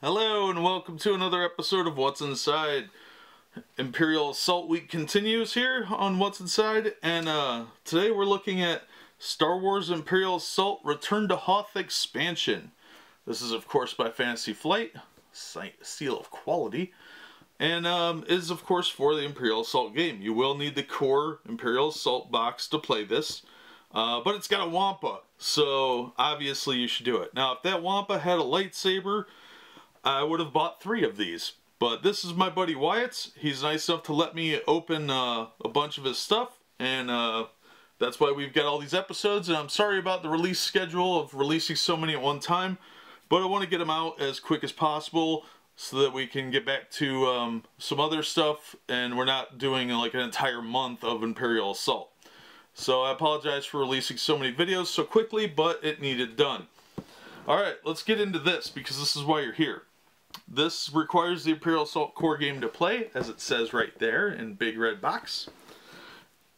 Hello and welcome to another episode of What's Inside. Imperial Assault Week continues here on What's Inside, and today we're looking at Star Wars Imperial Assault Return to Hoth Expansion. This is of course by Fantasy Flight, seal of quality, and is of course for the Imperial Assault game. You will need the core Imperial Assault box to play this, but it's got a Wampa, so obviously you should do it. Now if that Wampa had a lightsaber, I would have bought 3 of these, but this is my buddy Wyatt's. He's nice enough to let me open a bunch of his stuff, and that's why we've got all these episodes. And I'm sorry about the release schedule of releasing so many at one time, but I want to get them out as quick as possible so that we can get back to some other stuff, and we're not doing like an entire month of Imperial Assault. So I apologize for releasing so many videos so quickly, but it needed done. Alright, let's get into this, because this is why you're here. This requires the Imperial Assault core game to play, as it says right there in big red box.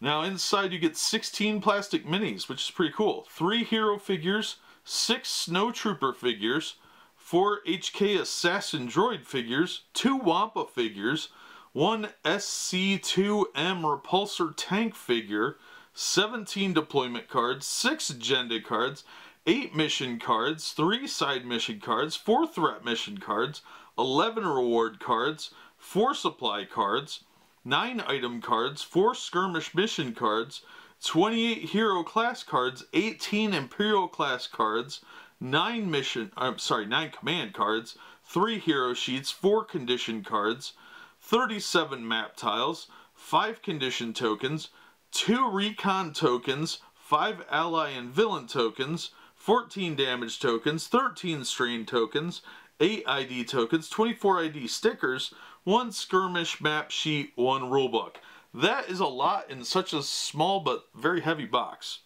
Now inside you get 16 plastic minis, which is pretty cool. 3 hero figures, 6 snowtrooper figures, 4 HK Assassin Droid figures, 2 Wampa figures, 1 SC2M Repulsor Tank figure, 17 deployment cards, 6 agenda cards, 8 mission cards, 3 side mission cards, 4 threat mission cards, 11 reward cards, 4 supply cards, 9 item cards, 4 skirmish mission cards, 28 hero class cards, 18 imperial class cards, 9 command cards, 3 hero sheets, 4 condition cards, 37 map tiles, 5 condition tokens, 2 recon tokens, 5 ally and villain tokens, 14 damage tokens, 13 strain tokens, 8 ID tokens, 24 ID stickers, 1 skirmish map sheet, 1 rulebook. That is a lot in such a small but very heavy box.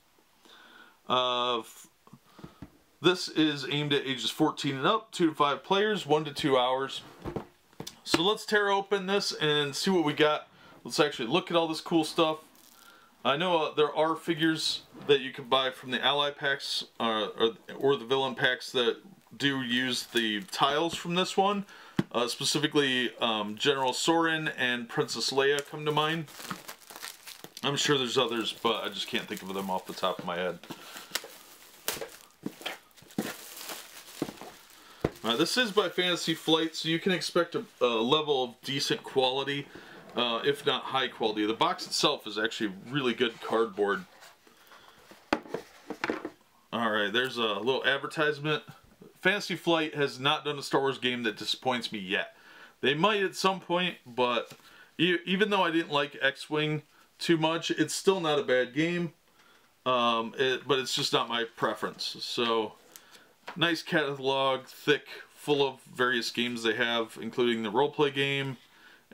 This is aimed at ages 14 and up, 2 to 5 players, 1 to 2 hours. So let's tear open this and see what we got. Let's actually look at all this cool stuff. I know there are figures that you can buy from the ally packs or the villain packs that do use the tiles from this one. Specifically, General Sorin and Princess Leia come to mind. I'm sure there's others, but I just can't think of them off the top of my head. This is by Fantasy Flight, so you can expect a level of decent quality. If not high quality. The box itself is actually really good cardboard. Alright, there's a little advertisement. Fantasy Flight has not done a Star Wars game that disappoints me yet. They might at some point, but even though I didn't like X-Wing too much, it's still not a bad game. But it's just not my preference. So, nice catalog, thick, full of various games they have, including the roleplay game,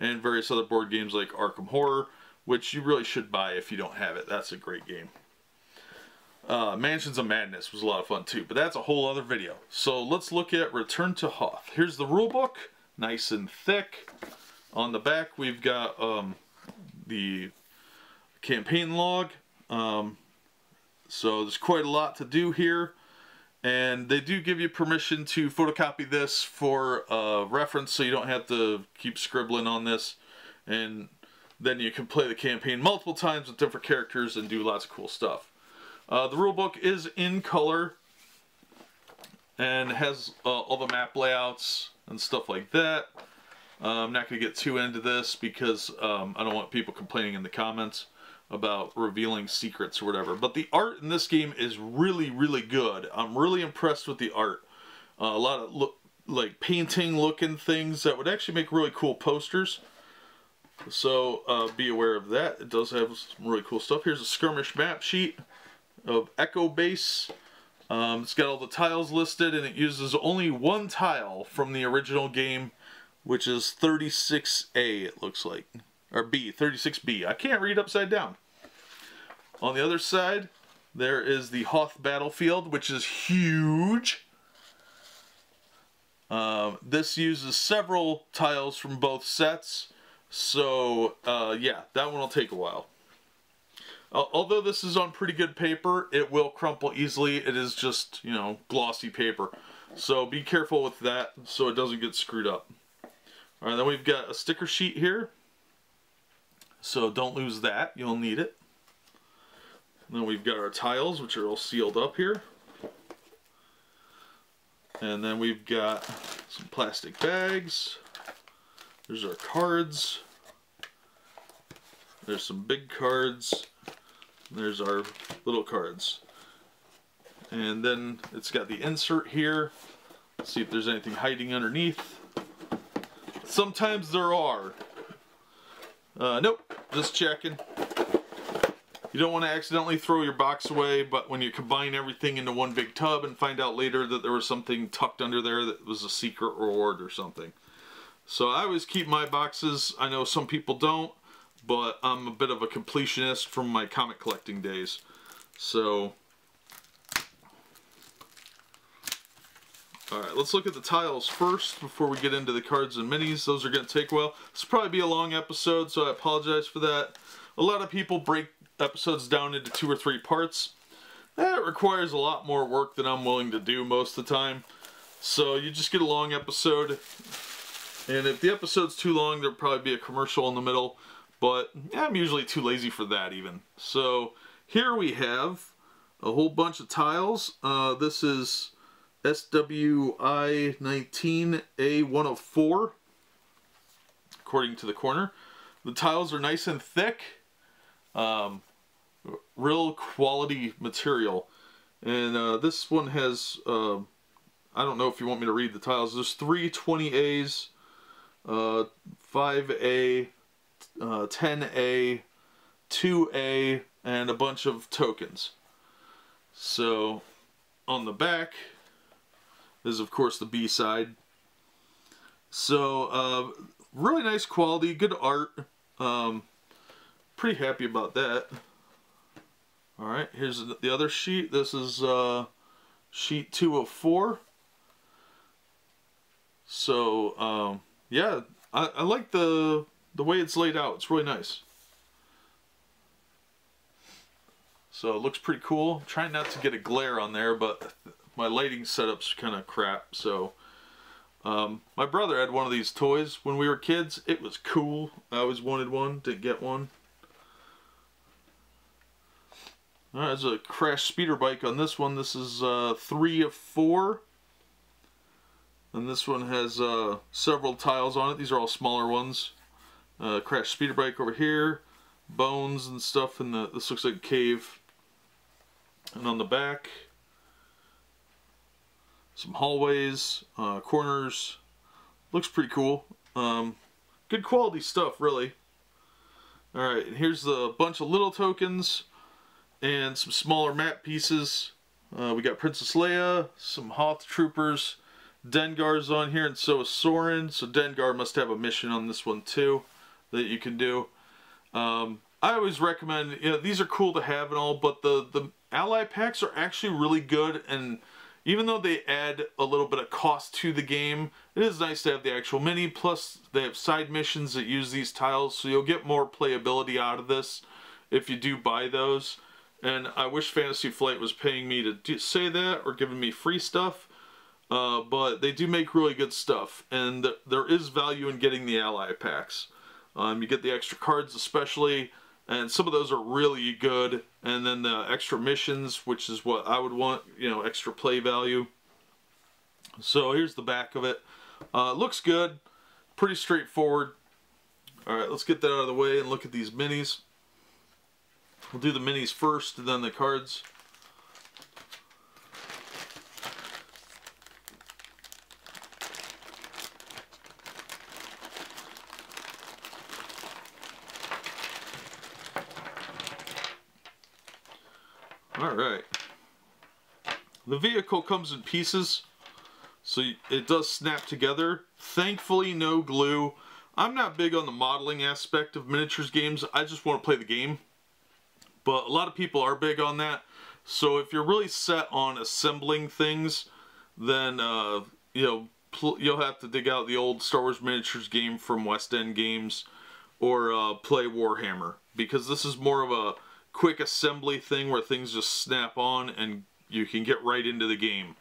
and various other board games like Arkham Horror, which you really should buy if you don't have it. That's a great game. Mansions of Madness was a lot of fun too, but that's a whole other video. So let's look at Return to Hoth. Here's the rule book, nice and thick. On the back we've got the campaign log. So there's quite a lot to do here. And they do give you permission to photocopy this for reference, so you don't have to keep scribbling on this. And then you can play the campaign multiple times with different characters and do lots of cool stuff. The rulebook is in color and has all the map layouts and stuff like that. I'm not going to get too into this because I don't want people complaining in the comments about revealing secrets or whatever. But the art in this game is really, really good. I'm really impressed with the art. A lot of like painting looking things that would actually make really cool posters. So be aware of that. It does have some really cool stuff. Here's a skirmish map sheet of Echo Base. It's got all the tiles listed, and it uses only one tile from the original game, which is 36A, it looks like. Or B, 36B. I can't read upside down. On the other side, there is the Hoth battlefield, which is huge. This uses several tiles from both sets. So, yeah, that one will take a while. Although this is on pretty good paper, it will crumple easily. It is just, you know, glossy paper. So be careful with that so it doesn't get screwed up. Alright, then we've got a sticker sheet here. So don't lose that, you'll need it. And then we've got our tiles, which are all sealed up here. And then we've got some plastic bags. There's our cards. There's some big cards. There's our little cards. And then it's got the insert here. Let's see if there's anything hiding underneath. Sometimes there are. Nope, just checking. You don't want to accidentally throw your box away, but when you combine everything into one big tub and find out later that there was something tucked under there that was a secret reward or something. So I always keep my boxes. I know some people don't, but I'm a bit of a completionist from my comic collecting days. So, alright, let's look at the tiles first before we get into the cards and minis. Those are going to take a while. This will probably be a long episode, so I apologize for that. A lot of people break episodes down into 2 or 3 parts. That requires a lot more work than I'm willing to do most of the time. So you just get a long episode. And if the episode's too long, there'll probably be a commercial in the middle. But I'm usually too lazy for that even. So here we have a whole bunch of tiles. This is SWI-19A104 according to the corner. The tiles are nice and thick, real quality material. And this one has, I don't know if you want me to read the tiles. There's 3 20As, 5A, 10A, 2A, and a bunch of tokens. So on the back is of course the B side. So really nice quality, good art. Pretty happy about that. All right, here's the other sheet. This is sheet 2 of 4. So yeah, I like the way it's laid out. It's really nice. So it looks pretty cool. I'm trying not to get a glare on there, but my lighting setup's kind of crap, so my brother had one of these toys when we were kids. It was cool. I always wanted one, didn't get one. All right, there's a crash speeder bike on this one. This is 3 of 4. And this one has several tiles on it. These are all smaller ones. Crash speeder bike over here. Bones and stuff in this looks like a cave. And on the back, some hallways, corners. Looks pretty cool. Good quality stuff, really. Alright, and here's a bunch of little tokens and some smaller map pieces. We got Princess Leia, some Hoth troopers, Dengar's on here, and so is Sorin. So Dengar must have a mission on this one too that you can do. I always recommend, you know, these are cool to have and all, but the ally packs are actually really good, and even though they add a little bit of cost to the game, it is nice to have the actual mini. Plus, they have side missions that use these tiles, so you'll get more playability out of this if you do buy those. And I wish Fantasy Flight was paying me to say that or giving me free stuff, but they do make really good stuff, and there is value in getting the ally packs. You get the extra cards especially, and some of those are really good, and then the extra missions, which is what I would want, you know, extra play value. So here's the back of it. Looks good, pretty straightforward. Alright, let's get that out of the way and look at these minis. We'll do the minis first and then the cards. Alright, the vehicle comes in pieces, so it does snap together. Thankfully, no glue. I'm not big on the modeling aspect of miniatures games. I just want to play the game, but a lot of people are big on that. So if you're really set on assembling things, then you know, you'll have to dig out the old Star Wars miniatures game from West End Games, or play Warhammer, because this is more of a quick assembly thing where things just snap on and you can get right into the game.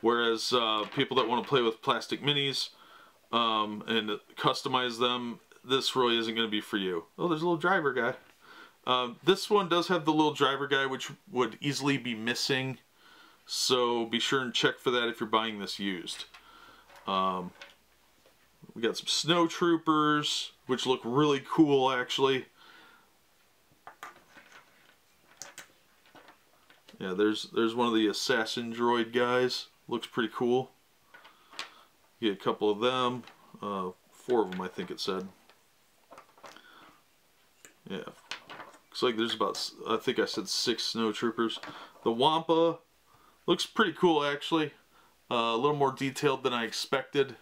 Whereas people that want to play with plastic minis and customize them, this really isn't going to be for you. Oh, there's a little driver guy. This one does have the little driver guy, which would easily be missing. So be sure and check for that if you're buying this used. We got some snow troopers, which look really cool, actually. Yeah, there's one of the Assassin Droid guys. Looks pretty cool. Get a couple of them. 4 of them, I think it said. Yeah. Looks like there's about, I think I said 6 snow troopers. The Wampa looks pretty cool, actually. A little more detailed than I expected.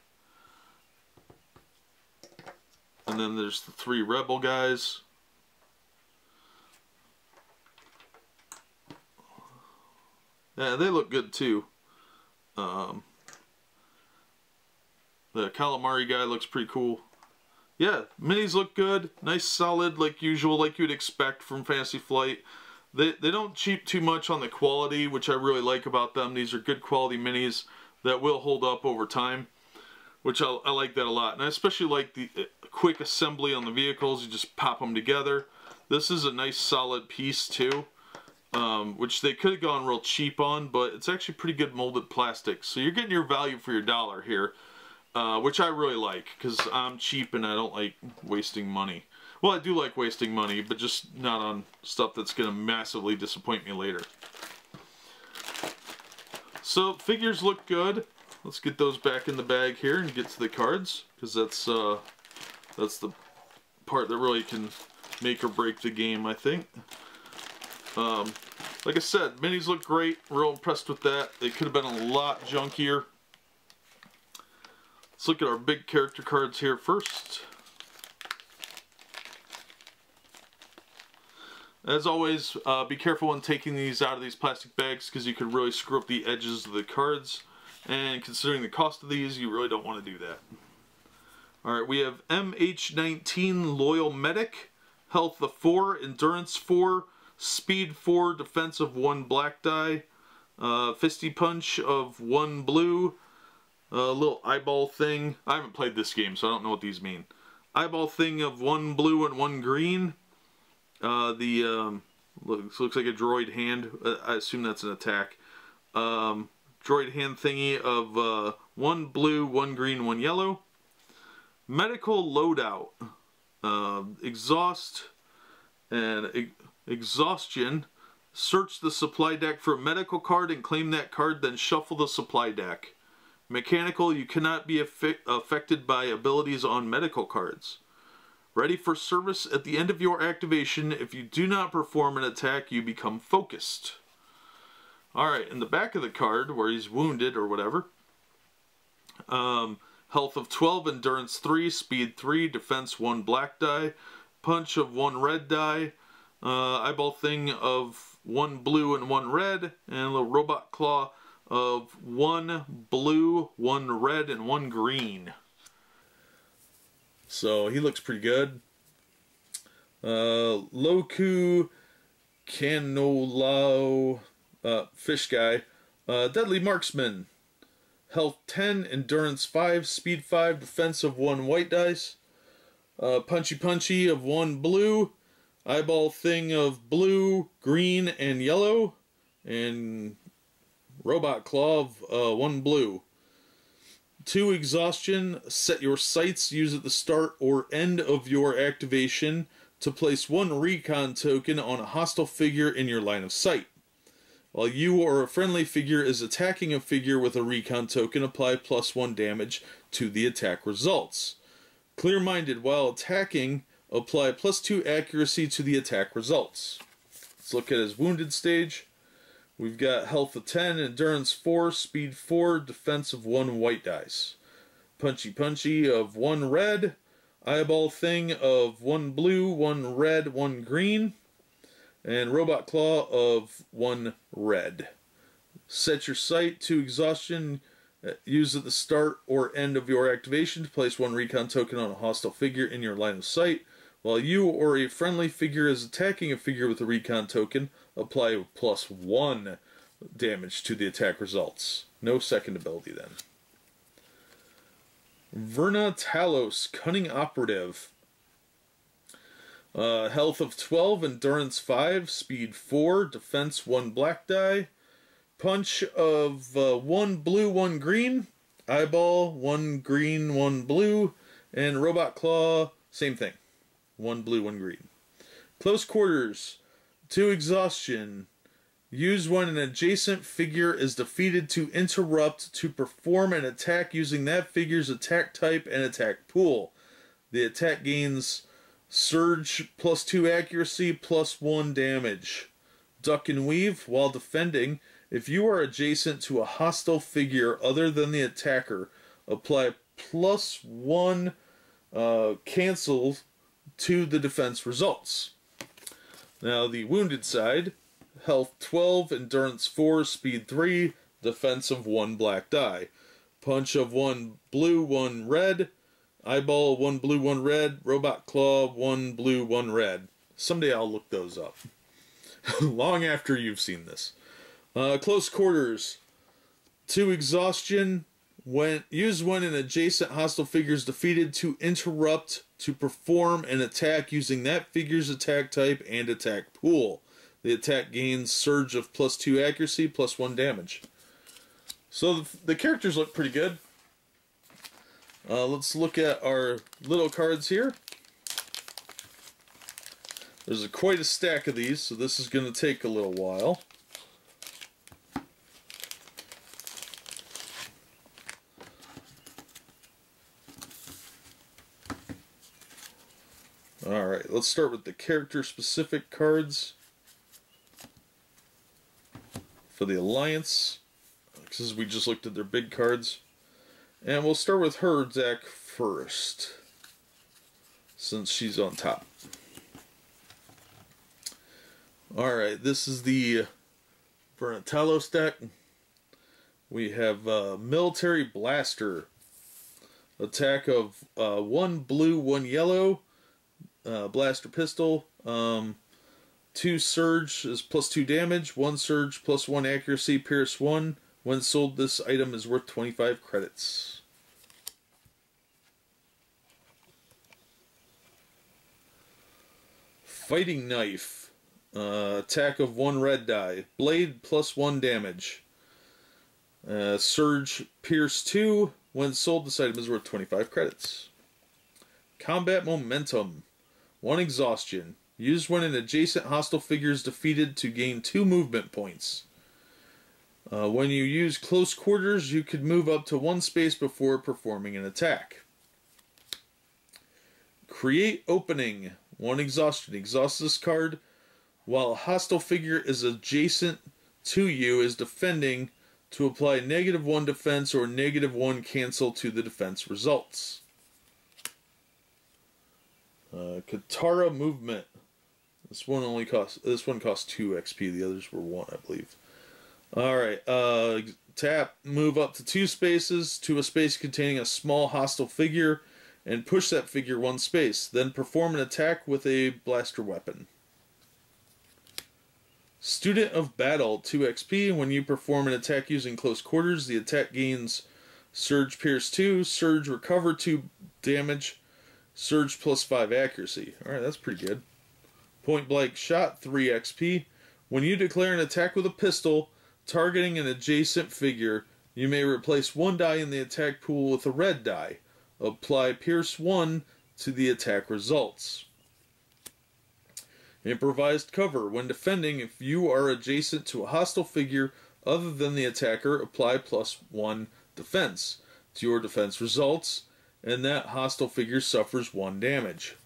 And then there's the 3 rebel guys. Yeah, they look good too. The calamari guy looks pretty cool. Yeah, minis look good. Nice, solid, like usual, like you'd expect from Fantasy Flight. They don't cheap too much on the quality, which I really like about them. These are good quality minis that will hold up over time, which I like that a lot. And I especially like the quick assembly on the vehicles. You just pop them together. This is a nice, solid piece too. Which they could have gone real cheap on, but it's actually pretty good molded plastic. So you're getting your value for your dollar here, which I really like, because I'm cheap and I don't like wasting money. Well, I do like wasting money, but just not on stuff that's going to massively disappoint me later. So figures look good. Let's get those back in the bag here and get to the cards, because that's the part that really can make or break the game, I think. Like I said, minis look great. Real impressed with that. They could have been a lot junkier. Let's look at our big character cards here first. As always, be careful when taking these out of these plastic bags, because you could really screw up the edges of the cards. And considering the cost of these, you really don't want to do that. Alright, we have MH-19 Loyal Medic. Health of 4, Endurance 4, Speed 4, Defense of 1 black die, Fisty Punch of 1 blue, little eyeball thing. I haven't played this game, so I don't know what these mean. Eyeball thing of 1 blue and 1 green. Looks like a droid hand. I assume that's an attack. Droid hand thingy of 1 blue, 1 green, 1 yellow. Medical loadout. Exhaust and... Exhaustion. Search the supply deck for a medical card and claim that card, then shuffle the supply deck. Mechanical, you cannot be affected by abilities on medical cards. Ready for service at the end of your activation. If you do not perform an attack, you become focused. Alright, in the back of the card, where he's wounded or whatever, health of 12, endurance 3, speed 3, defense 1 black die, punch of 1 red die, eyeball thing of 1 blue and 1 red, and a little robot claw of 1 blue, 1 red, and 1 green. So he looks pretty good. Loku Kanolao, fish guy, deadly marksman, health 10, endurance 5, speed 5, defense of 1 white dice, punchy punchy of 1 blue, eyeball thing of blue, green, and yellow, and robot claw of 1 blue. 2 exhaustion, set your sights, use at the start or end of your activation to place 1 recon token on a hostile figure in your line of sight. While you or a friendly figure is attacking a figure with a recon token, apply +1 damage to the attack results. Clear-minded, while attacking, apply +2 accuracy to the attack results. Let's look at his wounded stage. We've got health of 10, endurance 4, speed 4, defense of 1 white dice. Punchy punchy of 1 red, eyeball thing of 1 blue, 1 red, 1 green, and robot claw of 1 red. Set your sight to exhaustion. Use at the start or end of your activation to place 1 recon token on a hostile figure in your line of sight. While you or a friendly figure is attacking a figure with a recon token, apply +1 damage to the attack results. No second ability then. Verena Talos, Cunning Operative. Health of 12, Endurance 5, Speed 4, Defense 1 black die, Punch of 1 blue, 1 green, Eyeball 1 green, 1 blue, and Robot Claw, same thing, 1 blue, 1 green. Close Quarters, 2 Exhaustion, use when an adjacent figure is defeated to interrupt to perform an attack using that figure's attack type and attack pool. The attack gains surge plus 2 accuracy plus 1 damage. Duck and weave while defending. If you are adjacent to a hostile figure other than the attacker, apply plus 1 cancel to the defense results. Now the wounded side, health 12, endurance 4, speed 3, defense of 1 black die, punch of 1 blue, 1 red, eyeball 1 blue, 1 red, robot claw 1 blue, 1 red. Someday I'll look those up. Long after you've seen this. Close quarters, 2 exhaustion, use when an adjacent hostile figure is defeated to interrupt to perform an attack using that figure's attack type and attack pool. The attack gains surge of plus 2 accuracy, plus 1 damage. So the characters look pretty good. Let's look at our little cards here. There's quite a stack of these, so this is going to take a little while. Alright, let's start with the character-specific cards for the Alliance, because we just looked at their big cards. And we'll start with her deck first, since she's on top. Alright, this is the Verena Talos deck. We have Military Blaster. Attack of 1 blue, 1 yellow. Blaster pistol. 2 surge is plus 2 damage. 1 surge plus 1 accuracy. Pierce 1. When sold, this item is worth 25 credits. Fighting Knife. Attack of 1 red die. Blade plus 1 damage. Surge pierce 2. When sold, this item is worth 25 credits. Combat Momentum. 1 exhaustion. Used when an adjacent hostile figure is defeated to gain 2 movement points. When you use close quarters, you could move up to 1 space before performing an attack. Create Opening. 1 exhaustion. Exhaust this card while a hostile figure is adjacent to you is defending to apply negative 1 defense or negative 1 cancel to the defense results. Katara Movement. This one costs 2 XP. The others were 1, I believe. Alright, tap, move up to 2 spaces to a space containing a small hostile figure and push that figure 1 space. Then perform an attack with a blaster weapon. Student of Battle, 2 XP. When you perform an attack using close quarters, the attack gains surge pierce 2, surge recover 2 damage, surge plus 5 accuracy. Alright, that's pretty good. Point blank shot, 3 XP. When you declare an attack with a pistol targeting an adjacent figure, you may replace 1 die in the attack pool with a red die. Apply pierce 1 to the attack results. Improvised cover. When defending, if you are adjacent to a hostile figure other than the attacker, apply plus 1 defense to your defense results, and that hostile figure suffers 1 damage.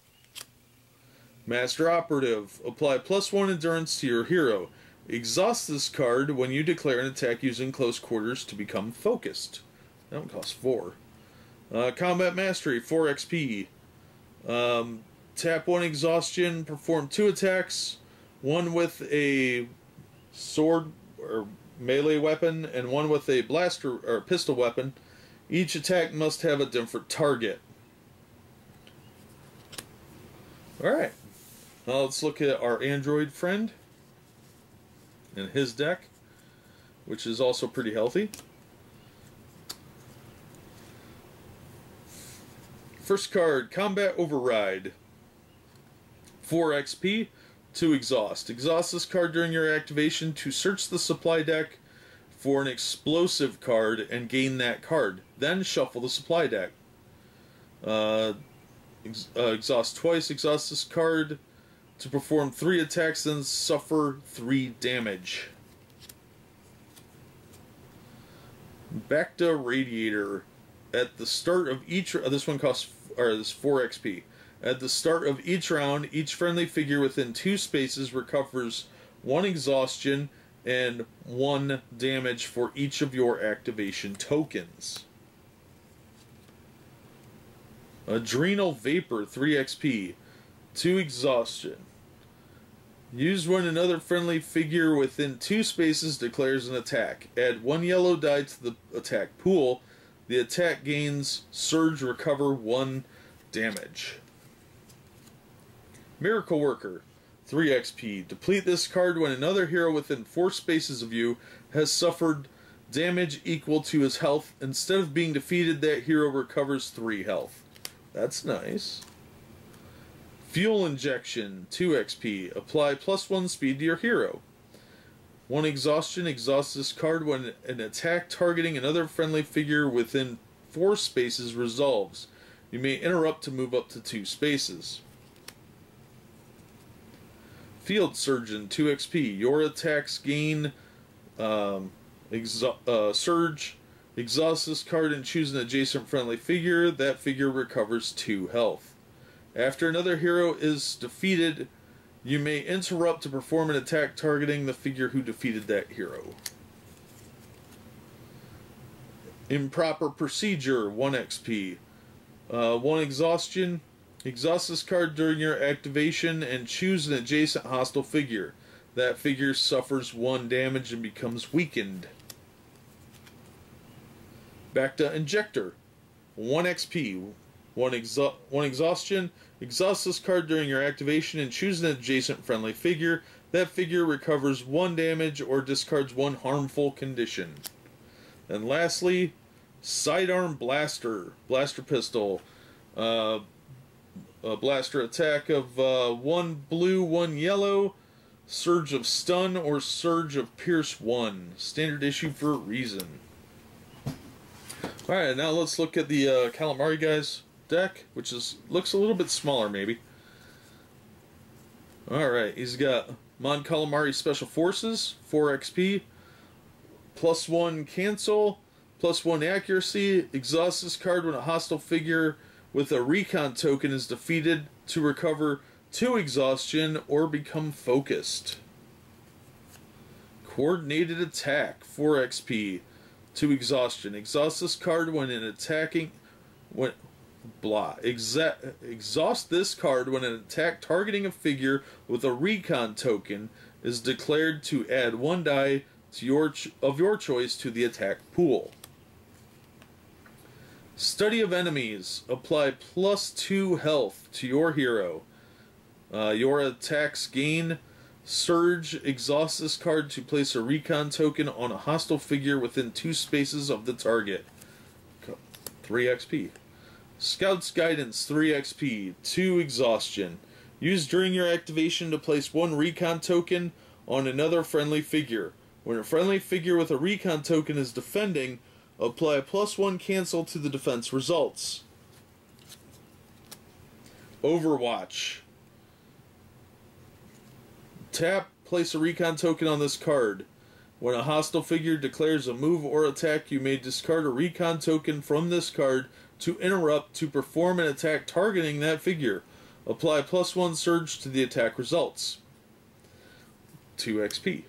Master Operative. Apply plus 1 endurance to your hero. Exhaust this card when you declare an attack using close quarters to become focused. That one costs 4. Combat Mastery. 4 XP. Tap 1 exhaustion. Perform 2 attacks. 1 with a sword or melee weapon and 1 with a blaster or pistol weapon. Each attack must have a different target. Alright, let's look at our android friend and his deck. which is also pretty healthy. First card, Combat Override. 4 XP to exhaust. Exhaust this card during your activation to search the supply deck for an explosive card and gain that card. Then shuffle the supply deck. Exhaust twice. Exhaust this card to perform 3 attacks and suffer 3 damage. Bacta Radiator. At the start of each, this one costs, or this 4 XP. At the start of each round, each friendly figure within 2 spaces recovers 1 exhaustion and 1 damage for each of your activation tokens. Adrenal Vapor, 3 XP, 2 exhaustion. Use when another friendly figure within 2 spaces declares an attack. Add 1 yellow die to the attack pool. The attack gains surge, recover 1 damage. Miracle Worker, 3 XP. Deplete this card when another hero within 4 spaces of you has suffered damage equal to his health. Instead of being defeated, that hero recovers 3 health. That's nice. Fuel Injection, 2 XP. Apply +1 speed to your hero. 1 exhaustion. Exhausts this card when an attack targeting another friendly figure within 4 spaces resolves. You may interrupt to move up to 2 spaces. Field Surgeon, 2 XP. Your attacks gain surge. Exhaust this card and choose an adjacent friendly figure. That figure recovers 2 health. After another hero is defeated, you may interrupt to perform an attack targeting the figure who defeated that hero. Improper Procedure, 1 XP. 1 exhaustion. Exhaust this card during your activation and choose an adjacent hostile figure. That figure suffers 1 damage and becomes weakened. Bacta Injector, 1 XP. 1 exhaustion. Exhaust this card during your activation and choose an adjacent friendly figure. That figure recovers 1 damage or discards 1 harmful condition. And lastly, Sidearm Blaster. Blaster Pistol. A blaster attack of 1 blue, 1 yellow. Surge of Stun or Surge of Pierce 1. Standard issue for a reason. Alright, now let's look at the Calamari guy's deck, which looks a little bit smaller, maybe. Alright, he's got Mon Calamari Special Forces, 4 XP, +1 cancel, +1 accuracy. Exhaust this card when a hostile figure with a recon token is defeated to recover 2 exhaustion or become focused. Coordinated Attack, 4 XP, 2 exhaustion. Exhaust this card when an attacking exhaust this card when an attack targeting a figure with a recon token is declared to add 1 die to your choice to the attack pool. Study of Enemies. Apply +2 health to your hero. Your attacks gain surge. Exhaust this card to place a recon token on a hostile figure within 2 spaces of the target. 3 XP. Scout's Guidance, 3 XP, 2 exhaustion. Use during your activation to place 1 recon token on another friendly figure. When a friendly figure with a recon token is defending, apply a +1 cancel to the defense results. Overwatch. Tap, place a recon token on this card. When a hostile figure declares a move or attack, you may discard a recon token from this card to interrupt to perform an attack targeting that figure. Apply +1 surge to the attack results. 2 XP.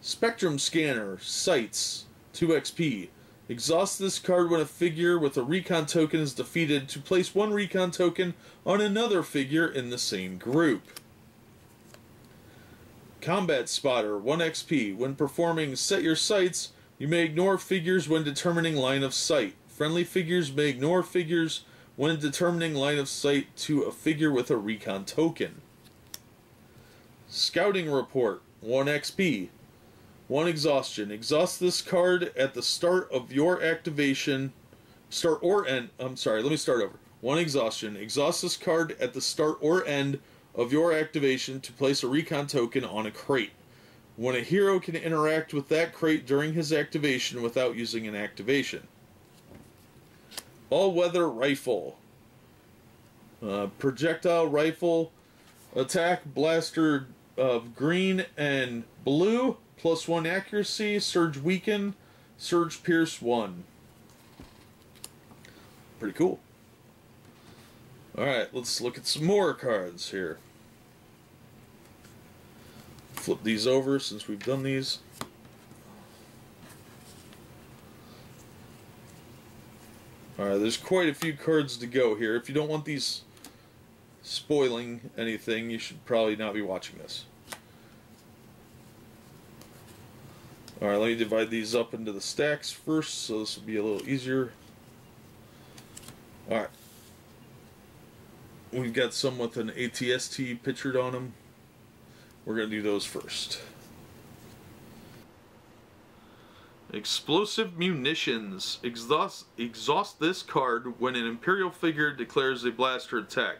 Spectrum Scanner, Sights, 2 XP. Exhaust this card when a figure with a recon token is defeated to place 1 recon token on another figure in the same group. Combat Spotter, 1 XP. When performing Set Your Sights, you may ignore figures when determining line of sight. Friendly figures may ignore figures when determining line of sight to a figure with a recon token. Scouting Report, 1 XP. 1 exhaustion. Exhaust this card at the start of your activation. Start or end. I'm sorry, let me start over. 1 exhaustion. Exhaust this card at the start or end of your activation to place a recon token on a crate. When a hero can interact with that crate during his activation without using an activation. All-weather rifle. Projectile rifle. Attack blaster of green and blue. +1 accuracy. Surge weaken. Surge pierce 1. Pretty cool. Alright, let's look at some more cards here. Flip these over since we've done these. Alright, there's quite a few cards to go here. If you don't want these spoiling anything, you should probably not be watching this. Alright, let me divide these up into the stacks first, so this will be a little easier. Alright. We've got some with an ATST pictured on them. We're going to do those first. Explosive Munitions. Exhaust this card when an Imperial figure declares a blaster attack.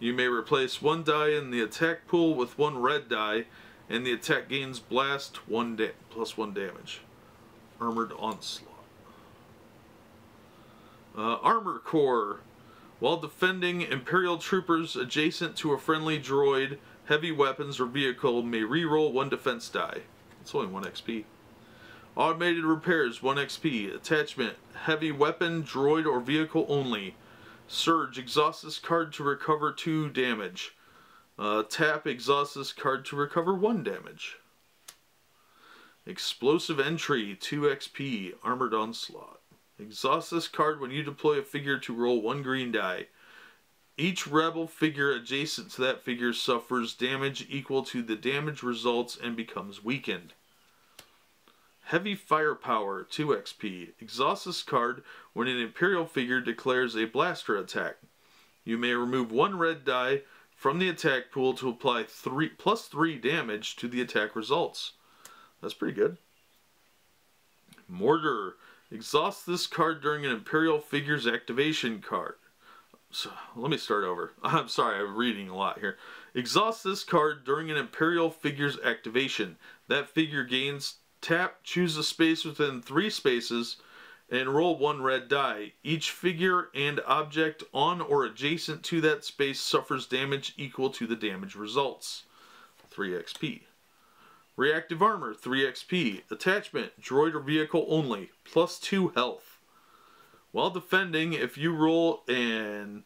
You may replace 1 die in the attack pool with 1 red die, and the attack gains blast +1 damage. Armored Onslaught. Armor Core. While defending, Imperial troopers adjacent to a friendly droid, heavy weapons, or vehicle may reroll 1 defense die. It's only 1 XP. Automated repairs, 1 XP. Attachment, heavy weapon, droid, or vehicle only. Surge, exhaust this card to recover 2 damage. Tap, exhaust this card to recover 1 damage. Explosive Entry, 2 XP. Armored Onslaught. Exhaust this card when you deploy a figure to roll 1 green die. Each rebel figure adjacent to that figure suffers damage equal to the damage results and becomes weakened. Heavy Firepower, 2 XP. Exhaust this card when an Imperial figure declares a blaster attack. You may remove 1 red die from the attack pool to apply +3 damage to the attack results. That's pretty good. Mortar. Exhaust this card during an Imperial figure's activation card. So, let me start over. I'm sorry, I'm reading a lot here. Exhaust this card during an Imperial figure's activation. That figure gains tap, choose a space within 3 spaces, and roll 1 red die. Each figure and object on or adjacent to that space suffers damage equal to the damage results. 3 XP. Reactive Armor, 3 XP. Attachment, droid or vehicle only, +2 health. While defending, if you roll an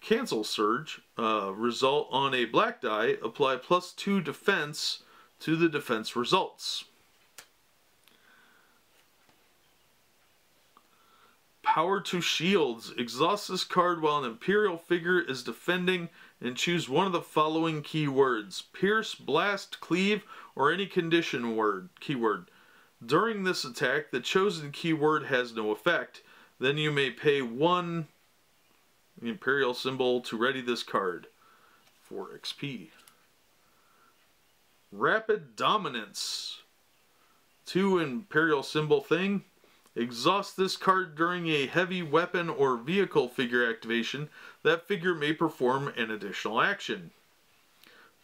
cancel surge result on a black die, apply +2 defense to the defense results. Power to Shields. Exhaust this card while an Imperial figure is defending and choose one of the following keywords. Pierce, blast, cleave, or any condition word keyword. During this attack, the chosen keyword has no effect. Then you may pay 1 Imperial symbol to ready this card. 4 XP. Rapid Dominance. 2 Imperial symbol thing. Exhaust this card during a heavy weapon or vehicle figure activation. That figure may perform an additional action.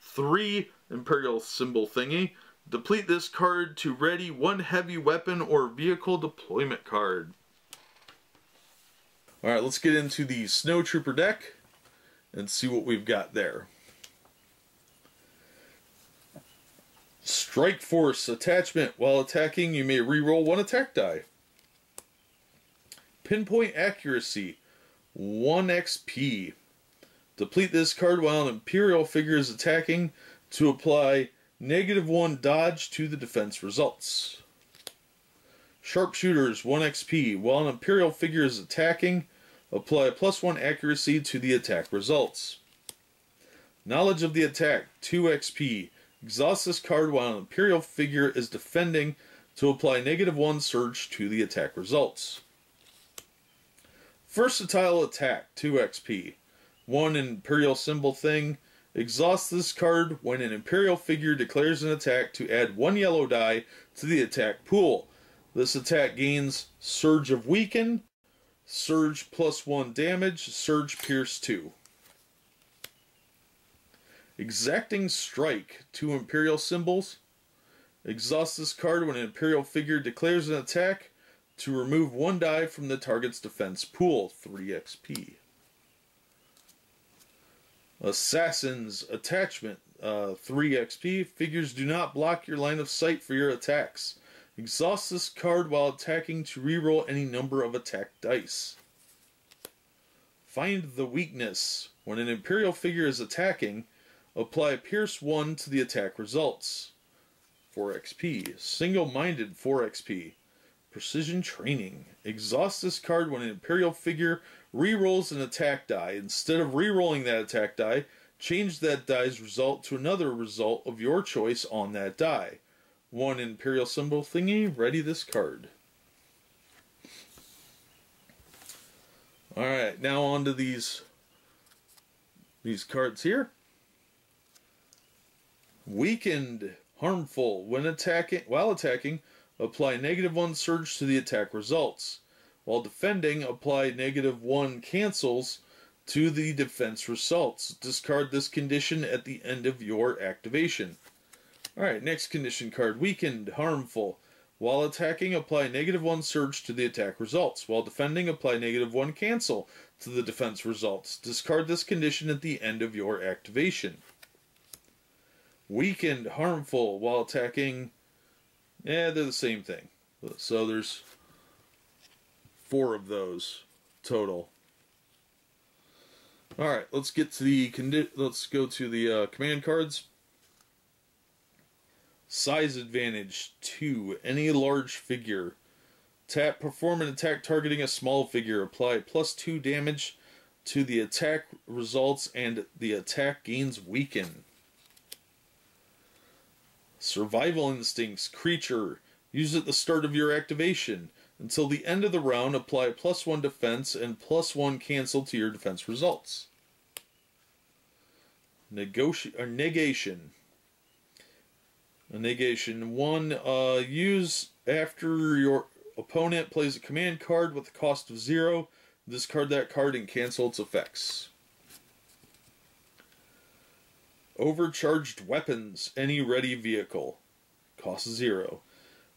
3 Imperial symbol thingy. Deplete this card to ready 1 heavy weapon or vehicle deployment card. Alright, let's get into the Snow Trooper deck and see what we've got there. Strike Force. Attachment. While attacking, you may reroll 1 attack die. Pinpoint Accuracy, 1 XP. Deplete this card while an Imperial figure is attacking to apply -1 dodge to the defense results. Sharpshooters, 1 XP. While an Imperial figure is attacking, apply +1 accuracy to the attack results. Knowledge of the Attack, 2 XP. Exhaust this card while an Imperial figure is defending to apply -1 surge to the attack results. Versatile Attack, 2 XP. 1 Imperial symbol thing, Exhaust this card when an Imperial figure declares an attack to add one yellow die to the attack pool. This attack gains Surge of Weaken, Surge +1 damage, Surge Pierce 2. Exacting Strike, 2 Imperial symbols. Exhaust this card when an Imperial figure declares an attack to remove one die from the target's defense pool, 3 XP. Assassin's Attachment, 3 XP. Figures do not block your line of sight for your attacks. Exhaust this card while attacking to reroll any number of attack dice. Find the Weakness. When an Imperial figure is attacking, apply Pierce 1 to the attack results. 4 XP. Single-minded, 4 XP. Precision Training. Exhaust this card when an Imperial figure rerolls an attack die. Instead of rerolling that attack die, change that die's result to another result of your choice on that die. 1 Imperial symbol thingy. Ready this card. Alright, now on to these cards here. Weakened. Harmful. While attacking, apply -1 surge to the attack results. While defending, apply -1 cancels to the defense results. Discard this condition at the end of your activation. Alright, next condition card. Weakened. Harmful. While attacking, apply -1 surge to the attack results. While defending, apply -1 cancel to the defense results. Discard this condition at the end of your activation. Weakened. Harmful. While attacking... yeah, they're the same thing. So there's 4 of those total. All right, let's go to the command cards. Size advantage 2. Any large figure. Tap. Perform an attack targeting a small figure. Apply +2 damage to the attack results, and the attack gains weaken. Survival Instincts creature. Use at the start of your activation. Until the end of the round, apply +1 defense and +1 cancel to your defense results. Negation. A negation 1. Use after your opponent plays a command card with a cost of 0. Discard that card and cancel its effects. Overcharged Weapons. Any ready vehicle. Cost 0.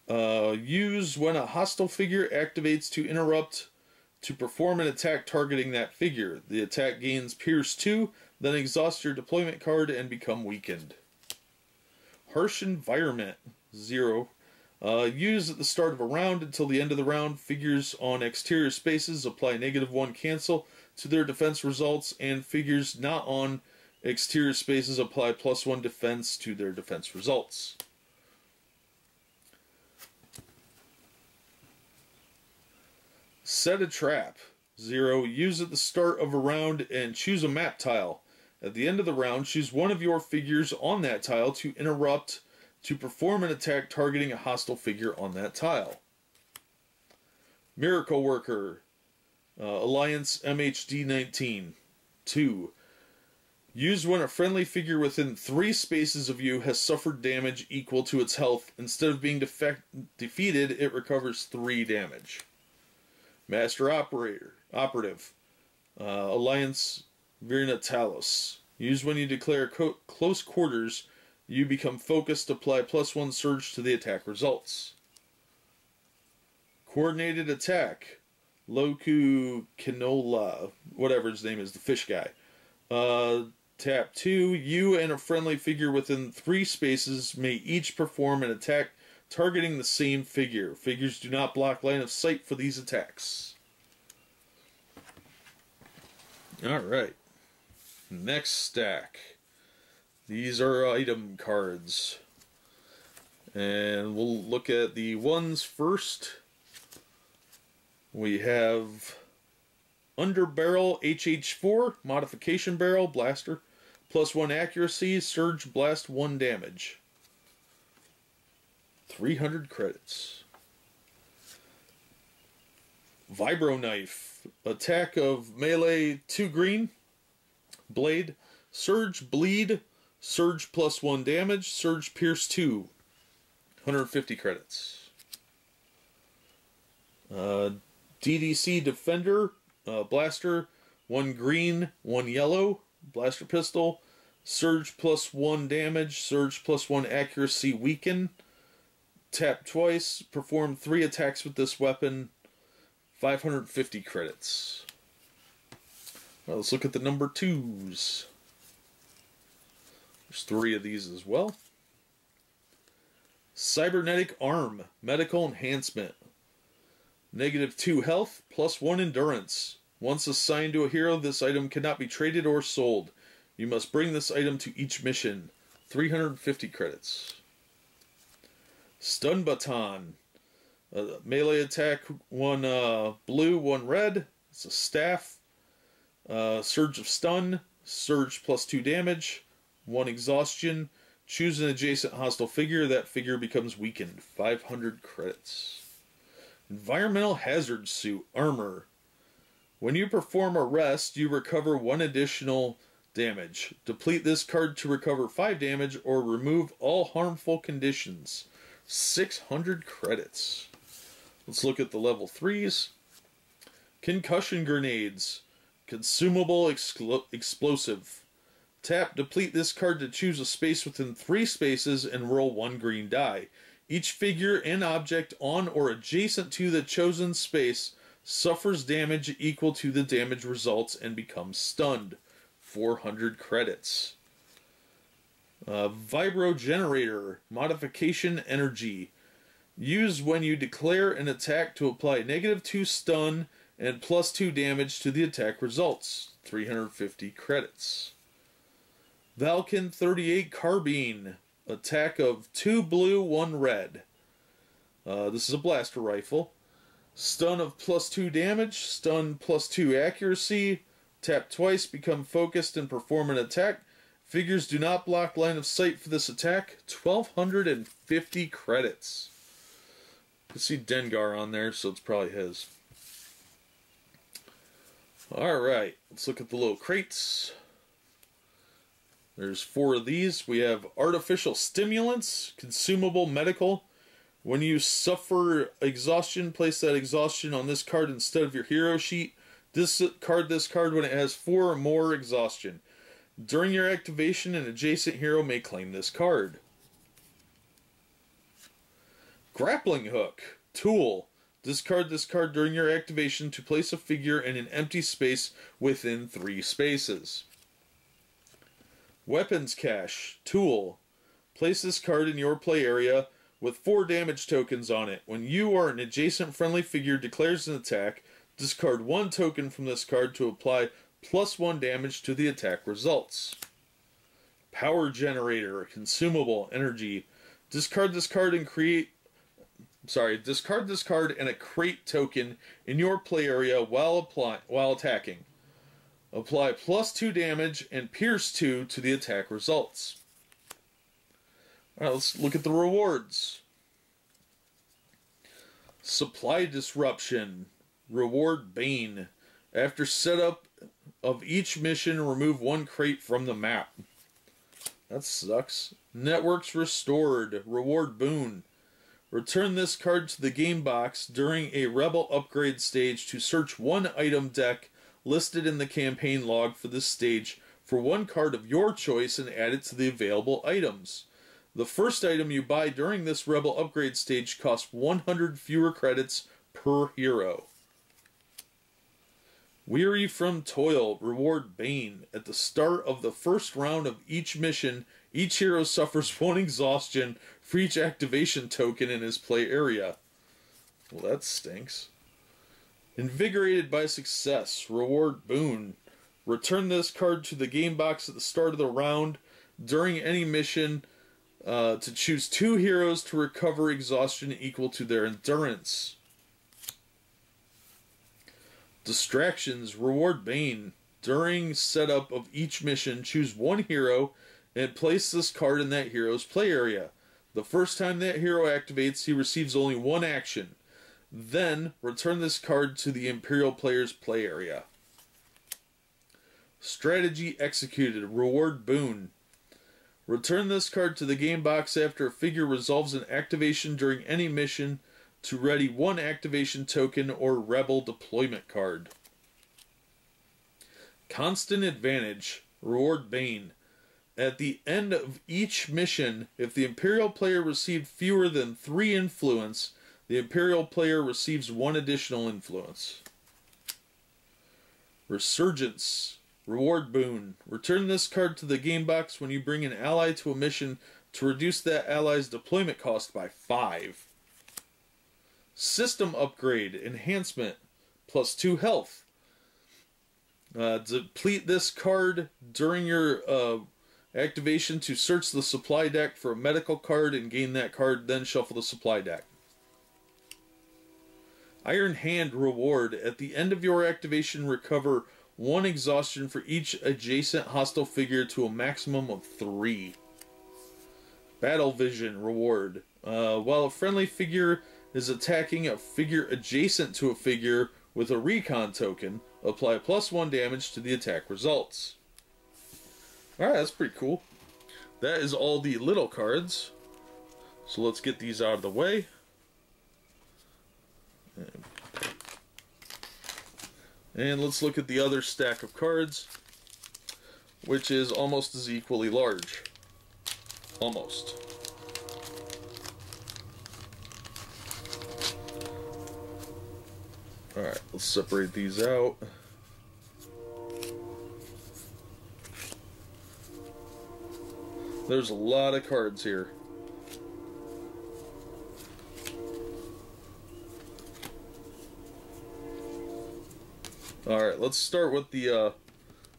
Use when a hostile figure activates to interrupt to perform an attack targeting that figure. The attack gains Pierce 2, then exhaust your deployment card and become weakened. Harsh Environment. 0. Use at the start of a round until the end of the round. Figures on exterior spaces apply -1 cancel to their defense results, and figures not on exterior spaces apply +1 defense to their defense results. Set a Trap. 0. Use at the start of a round and choose a map tile. At the end of the round, choose one of your figures on that tile to interrupt to perform an attack targeting a hostile figure on that tile. Miracle Worker. Alliance MHD-19. 2. Use when a friendly figure within 3 spaces of you has suffered damage equal to its health. Instead of being defeated, it recovers 3 damage. Master Operative. Alliance Verena Talos. Use when you declare close quarters, you become focused, apply +1 surge to the attack results. Coordinated Attack. Loku Kanolao, whatever his name is, the fish guy. Tap 2. You and a friendly figure within 3 spaces may each perform an attack targeting the same figure. Figures do not block line of sight for these attacks. Alright. Next stack. These are item cards. And we'll look at the ones first. We have Underbarrel HH4, Modification Barrel, Blaster, +1 accuracy, Surge Blast 1 damage. 300 credits. Vibro Knife, attack of melee 2 green, blade, Surge Bleed, Surge plus 1 damage, Surge Pierce 2. 150 credits. DDC Defender, Blaster, 1 green, 1 yellow, Blaster Pistol, Surge plus 1 damage, Surge plus 1 accuracy weaken, tap twice, perform 3 attacks with this weapon, 550 credits. Well, let's look at the number 2s. There's 3 of these as well. Cybernetic Arm, Medical Enhancement. -2 health, +1 endurance. Once assigned to a hero, this item cannot be traded or sold. You must bring this item to each mission. 350 credits. Stun Baton. Melee attack, 1 blue, 1 red. It's a staff. Surge of Stun. Surge +2 damage. 1 exhaustion. Choose an adjacent hostile figure. That figure becomes weakened. 500 credits. Environmental Hazard Suit. Armor. When you perform a rest, you recover 1 additional damage. Deplete this card to recover 5 damage or remove all harmful conditions. 600 credits. Let's look at the level 3s. Concussion Grenades. Consumable Explosive. Tap, deplete this card to choose a space within 3 spaces and roll 1 green die. Each figure and object on or adjacent to the chosen space suffers damage equal to the damage results and becomes stunned. 400 credits. Vibro Generator. Modification Energy. Use when you declare an attack to apply -2 stun and +2 damage to the attack results. 350 credits. Valken 38 Carbine. Attack of 2 blue, 1 red. This is a blaster rifle. Stun of +2 damage, stun +2 accuracy, tap twice, become focused and perform an attack. Figures do not block line of sight for this attack. 1250 credits. You can see Dengar on there, so it's probably his. Alright, let's look at the little crates. There's 4 of these. We have Artificial Stimulants, Consumable Medical. When you suffer exhaustion, place that exhaustion on this card instead of your hero sheet. Discard this card when it has 4 or more exhaustion. During your activation, an adjacent hero may claim this card. Grappling Hook. Tool. Discard this card during your activation to place a figure in an empty space within 3 spaces. Weapons Cache. Tool. Place this card in your play area with 4 damage tokens on it. When you or an adjacent friendly figure declares an attack, discard 1 token from this card to apply +1 damage to the attack results. Power Generator. Consumable Energy. Discard this card and a crate token in your play area while attacking. Apply +2 damage and pierce 2 to the attack results. Alright, let's look at the rewards. Supply Disruption. Reward Bane. After setup of each mission, remove 1 crate from the map. That sucks. Networks Restored. Reward Boon. Return this card to the game box during a Rebel upgrade stage to search 1 item deck listed in the campaign log for this stage for 1 card of your choice and add it to the available items. The first item you buy during this Rebel upgrade stage costs 100 fewer credits per hero. Weary from Toil. Reward Bane. At the start of the first round of each mission, each hero suffers 1 exhaustion for each activation token in his play area. Well, that stinks. Invigorated by Success. Reward Boon. Return this card to the game box at the start of the round during any mission to choose 2 heroes to recover exhaustion equal to their endurance. Distractions. Reward Bane. During setup of each mission, choose 1 hero and place this card in that hero's play area. The first time that hero activates, he receives only 1 action. Then, return this card to the Imperial player's play area. Strategy executed. Reward boon. Return this card to the game box after a figure resolves an activation during any mission to ready one activation token or rebel deployment card. Constant advantage. Reward bane. At the end of each mission, if the Imperial player received fewer than 3 influence, the Imperial player receives 1 additional influence. Resurgence. Reward boon. Return this card to the game box when you bring an ally to a mission to reduce that ally's deployment cost by 5. System upgrade. Enhancement. Plus 2 health. Deplete this card during your activation to search the supply deck for a medical card and gain that card, then shuffle the supply deck. Iron Hand reward. At the end of your activation, recover 1 exhaustion for each adjacent hostile figure to a maximum of 3. Battle Vision reward. While a friendly figure is attacking a figure adjacent to a figure with a recon token, apply +1 damage to the attack results. Alright, that's pretty cool. That is all the little cards. So let's get these out of the way. And let's look at the other stack of cards, which is almost as equally large. Almost. Alright, let's separate these out. There's a lot of cards here. Alright, let's start with the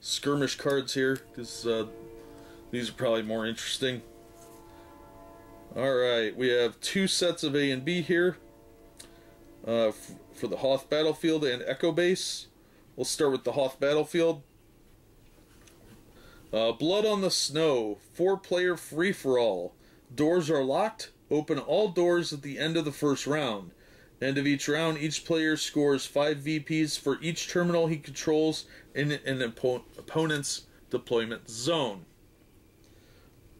skirmish cards here, because these are probably more interesting. Alright, we have 2 sets of A and B here for the Hoth Battlefield and Echo Base. We'll start with the Hoth Battlefield. Blood on the Snow, 4-player free-for-all. Doors are locked. Open all doors at the end of the first round. End of each round, each player scores 5 VPs for each terminal he controls in an opponent's deployment zone.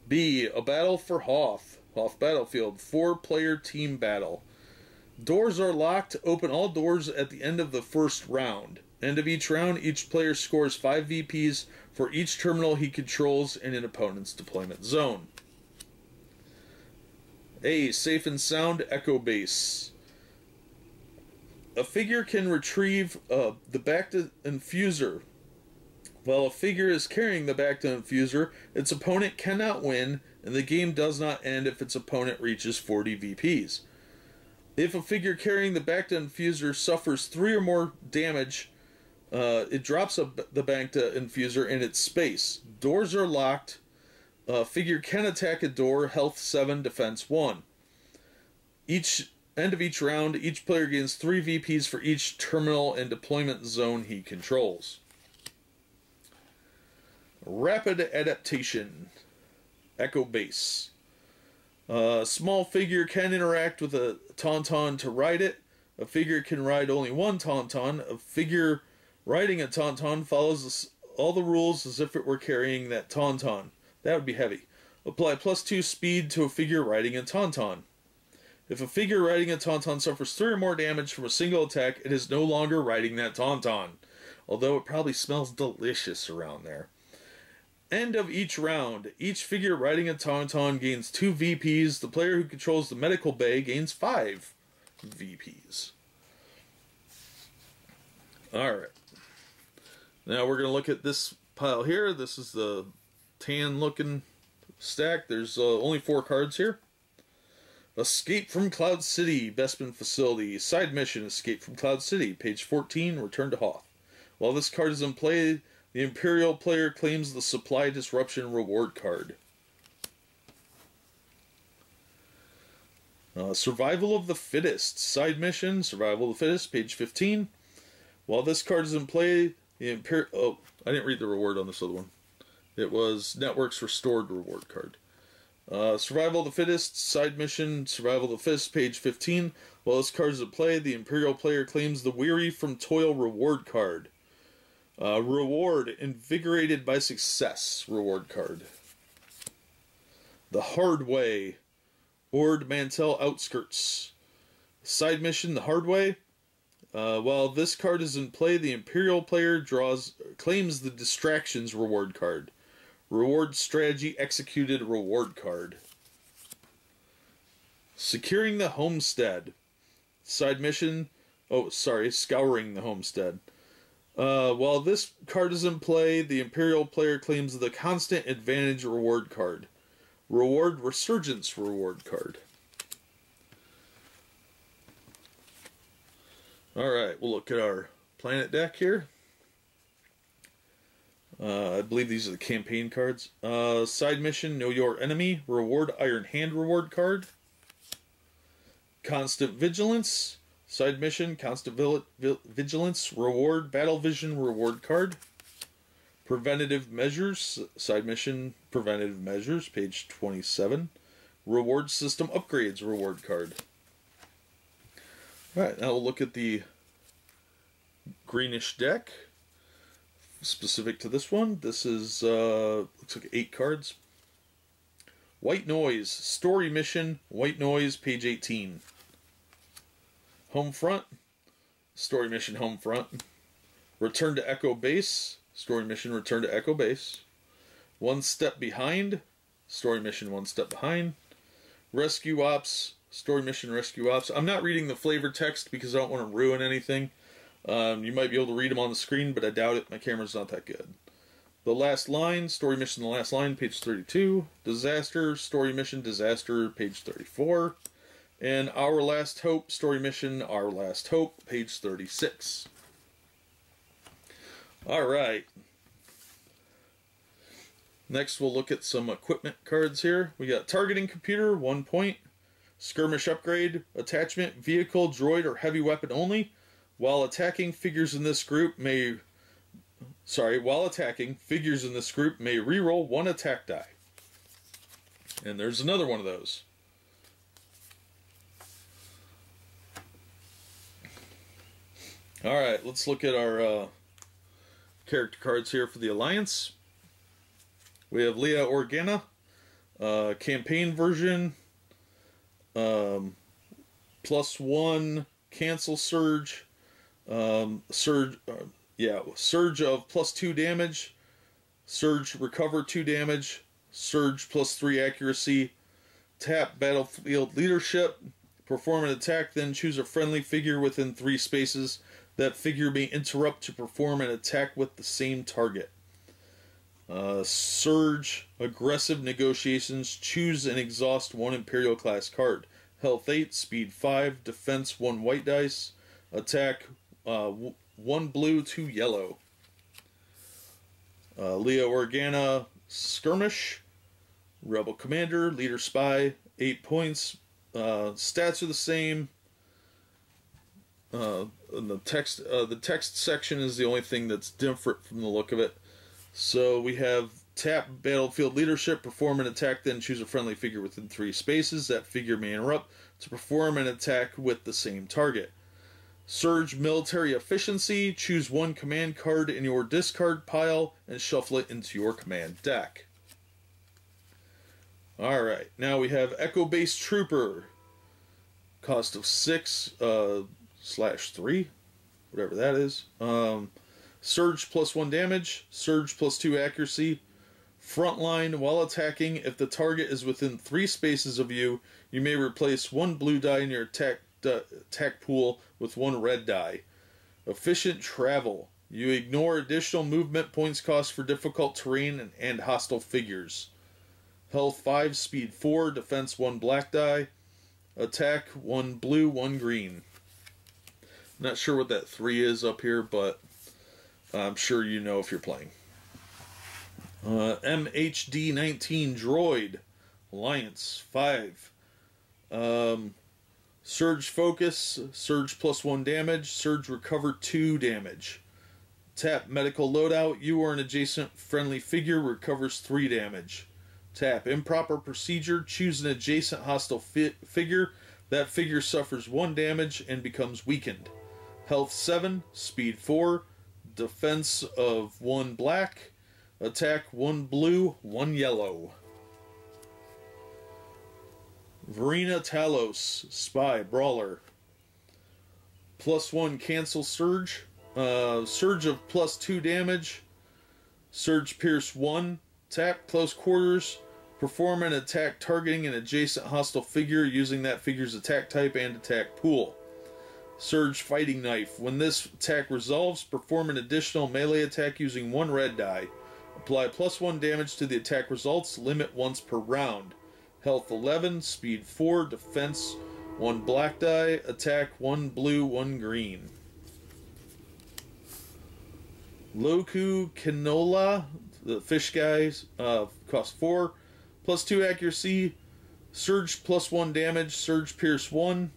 B. A Battle for Hoth. Hoth Battlefield, 4-player team battle. Doors are locked. Open all doors at the end of the first round. End of each round, each player scores 5 VPs for each terminal he controls in an opponent's deployment zone. A. Safe and Sound, Echo Base. A figure can retrieve the Bacta Infuser. While a figure is carrying the Bacta Infuser, its opponent cannot win, and the game does not end if its opponent reaches 40 VPs. If a figure carrying the Bacta Infuser suffers 3 or more damage, it drops the Bacta Infuser in its space. Doors are locked. A figure can attack a door, health 7, defense 1. End of each round, each player gains 3 VPs for each terminal and deployment zone he controls. Rapid Adaptation, Echo Base. A small figure can interact with a Tauntaun to ride it. A figure can ride only 1 Tauntaun. A figure riding a Tauntaun follows all the rules as if it were carrying that Tauntaun. That would be heavy. Apply +2 speed to a figure riding a Tauntaun. If a figure riding a Tauntaun suffers 3 or more damage from a single attack, it is no longer riding that Tauntaun. Although it probably smells delicious around there. End of each round, each figure riding a Tauntaun gains 2 VPs. The player who controls the medical bay gains 5 VPs. Alright. Now we're going to look at this pile here. This is the tan looking stack. There's only 4 cards here. Escape from Cloud City, Bespin Facility. Side mission, Escape from Cloud City. Page 14, Return to Hoth. While this card is in play, the Imperial player claims the Supply Disruption Reward card. Survival of the Fittest. Side mission, Survival of the Fittest. Page 15. While this card is in play, the Imperial... Oh, I didn't read the reward on this other one. It was Network's Restored Reward card. Survival of the Fittest, side mission, Survival of the Fittest, page 15. While this card is in play, the Imperial player claims the Weary from Toil reward card. Reward, Invigorated by Success reward card. The Hard Way, Ord Mantel Outskirts. Side mission, The Hard Way. While this card is in play, the Imperial player claims the Distractions reward card. Reward strategy executed reward card. Securing the Homestead. Side mission, Scouring the Homestead. While this card is in play, the Imperial player claims the Constant Advantage reward card. Reward Resurgence reward card. Alright, we'll look at our planet deck here. I believe these are the campaign cards. Side mission, Know Your Enemy. Reward, Iron Hand reward card. Constant Vigilance. Side mission, Constant Vigilance. Reward, Battle Vision reward card. Preventative Measures. Side mission, Preventative Measures, page 27. Reward, System Upgrades reward card. Alright, now we'll look at the greenish deck, specific to this one. This is, looks like 8 cards. White Noise, Story Mission, White Noise, page 18. Homefront, Story Mission, Homefront. Return to Echo Base, Story Mission, Return to Echo Base. One Step Behind, Story Mission, One Step Behind. Rescue Ops, Story Mission, Rescue Ops. I'm not reading the flavor text because I don't want to ruin anything. You might be able to read them on the screen, but I doubt it. My camera's not that good. The Last Line, Story Mission, The Last Line, page 32. Disaster, Story Mission, Disaster, page 34. And Our Last Hope, Story Mission, Our Last Hope, page 36. Alright. Next we'll look at some equipment cards here. We got Targeting Computer, 1 point. Skirmish upgrade, attachment, vehicle, droid, or heavy weapon only. While attacking, figures in this group may reroll 1 attack die. And there's another one of those. Alright, let's look at our character cards here for the Alliance. We have Leia Organa, campaign version. +1 cancel surge, surge of +2 damage, surge recover 2 damage, surge +3 accuracy, tap battlefield leadership, perform an attack, then choose a friendly figure within 3 spaces. That figure may interrupt to perform an attack with the same target. Surge, aggressive negotiations, choose and exhaust 1 Imperial class card. Health 8, speed 5, defense 1 white dice, attack 1 blue, 2 yellow. Leia Organa, skirmish, rebel commander, leader spy, 8 points. Stats are the same. The text section is the only thing that's different from the look of it. So we have tap battlefield leadership, perform an attack, then choose a friendly figure within 3 spaces. That figure may interrupt to perform an attack with the same target. Surge military efficiency, choose 1 command card in your discard pile and shuffle it into your command deck. Alright, now we have Echo Base Trooper. Cost of 6 /3, whatever that is. Surge +1 damage, surge +2 accuracy, frontline while attacking. If the target is within 3 spaces of you, you may replace 1 blue die in your attack pool with 1 red die. Efficient travel. You ignore additional movement points cost for difficult terrain and hostile figures. Health 5, speed 4, defense 1 black die, attack 1 blue, 1 green. Not sure what that 3 is up here, but I'm sure you know if you're playing. MHD-19 Droid, Alliance 5. Surge Focus, Surge +1 damage, Surge Recover 2 damage. Tap Medical Loadout, you or an adjacent friendly figure recovers 3 damage. Tap Improper Procedure, choose an adjacent hostile figure. That figure suffers 1 damage and becomes weakened. Health 7, Speed 4. defense of 1 black, attack 1 blue, 1 yellow. Verena Talos, Spy, Brawler. +1 cancel surge. Surge of +2 damage. Surge pierce 1. Tap, close quarters. Perform an attack targeting an adjacent hostile figure using that figure's attack type and attack pool. Surge fighting knife. When this attack resolves, perform an additional melee attack using 1 red die. Apply +1 damage to the attack results. Limit once per round. Health 11, speed 4, defense 1 black die, attack 1 blue, 1 green. Loku Kanolao, the fish guys, cost 4, +2 accuracy, surge +1 damage, surge pierce 1,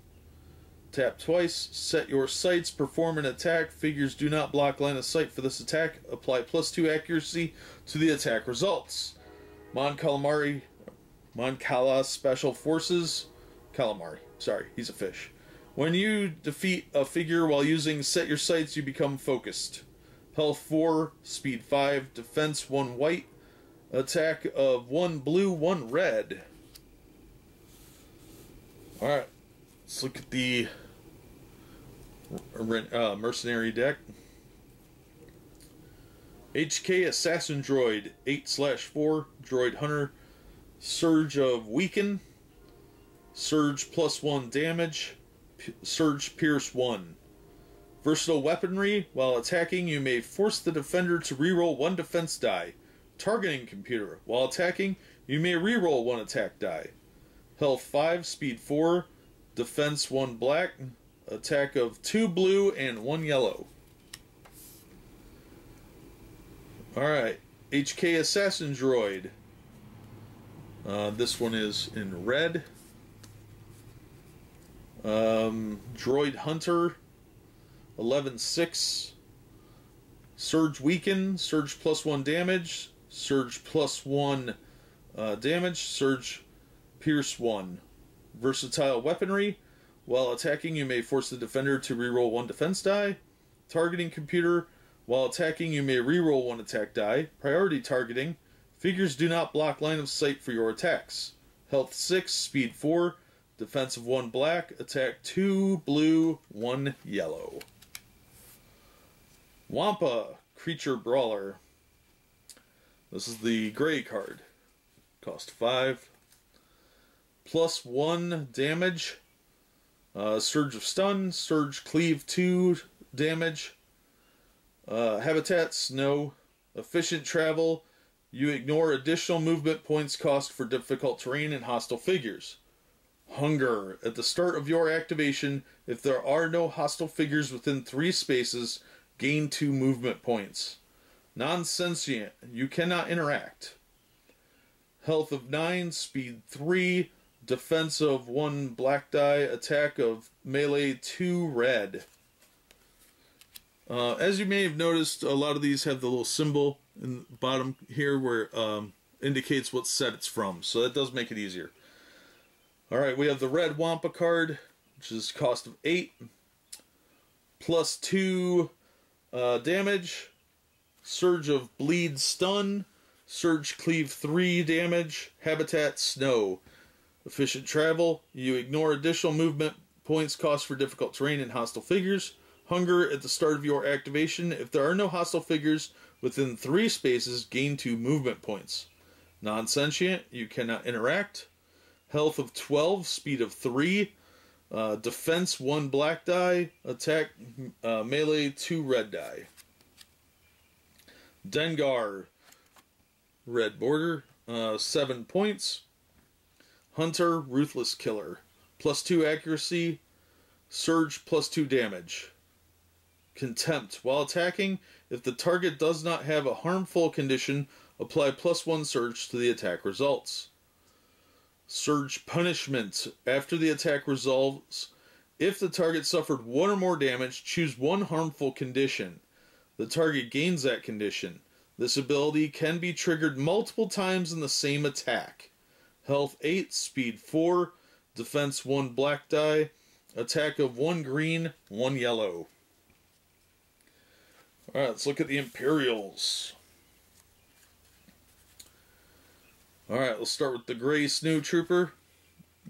tap twice, set your sights, perform an attack, figures do not block line of sight for this attack, apply +2 accuracy to the attack results. Mon Calamari, Mon Calamari Special Forces, Calamari, sorry, he's a fish. When you defeat a figure while using set your sights, you become focused. Health 4, speed 5, defense 1 white, attack of 1 blue, 1 red. Alright, let's look at the mercenary deck. HK Assassin Droid, 8/4, Droid Hunter. Surge of Weaken, Surge +1 damage, Surge Pierce 1. Versatile weaponry, while attacking you may force the defender to reroll 1 defense die. Targeting computer, while attacking you may reroll 1 attack die. Health 5, speed 4, defense 1 black, attack of 2 blue and 1 yellow. Alright, HK Assassin Droid. This one is in red. Droid Hunter, 11/6. Surge Weaken, Surge +1 damage, Surge +1 damage, Surge Pierce 1. Versatile weaponry, while attacking you may force the defender to reroll 1 defense die. Targeting computer, while attacking you may reroll 1 attack die. Priority targeting. Figures do not block line of sight for your attacks. Health 6, speed 4, defense of 1 black, attack 2 blue, 1 yellow. Wampa, Creature Brawler. This is the gray card. Cost 5. +1 damage. Surge of Stun, Surge Cleave 2 damage. Habitat, Snow. Efficient Travel. You ignore additional movement points cost for difficult terrain and hostile figures. Hunger. At the start of your activation, if there are no hostile figures within 3 spaces, gain 2 movement points. Non-sentient. You cannot interact. Health of 9, speed 3, defense of 1 black die, attack of melee 2 red. As you may have noticed, a lot of these have the little symbol in the bottom here where indicates what set it's from, so that does make it easier. Alright, we have the red Wampa card, which is cost of 8, +2 damage, Surge of Bleed Stun, Surge Cleave 3 damage, Habitat Snow. Efficient Travel, you ignore additional movement points cost for difficult terrain and hostile figures. Hunger, at the start of your activation, if there are no hostile figures within 3 spaces, gain 2 movement points. Non-sentient, you cannot interact. Health of 12, speed of 3, defense 1 black die, attack melee 2 red die. Dengar, red border, 7 points. Hunter, Ruthless Killer, +2 accuracy, surge +2 damage. Contempt. While attacking, if the target does not have a harmful condition, apply +1 surge to the attack results. Surge punishment. After the attack resolves, if the target suffered 1 or more damage, choose 1 harmful condition. The target gains that condition. This ability can be triggered multiple times in the same attack. Health 8, speed 4, defense 1 black die, attack of 1 green, 1 yellow. Alright, let's look at the Imperials. Alright, let's start with the Gray Snowtrooper